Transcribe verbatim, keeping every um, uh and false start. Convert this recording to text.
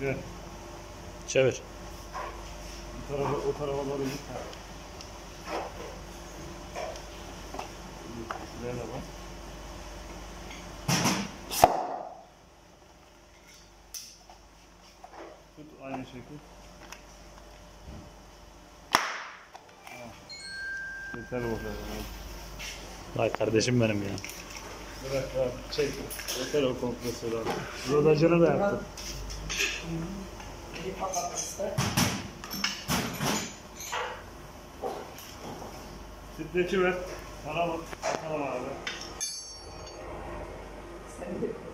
Gel. Çevir. Bu tarafa, o tarafa doğru git. Şuraya da bak. Tut aynı şekil. Yeter o kadar. Vay kardeşim benim ya. Bırak abi, çek. Yeter o kompresörü abi. Rodajını da yaptım. Bir patlattı. Sitreci ver. Bana bak. Bana bak abi. Sen de.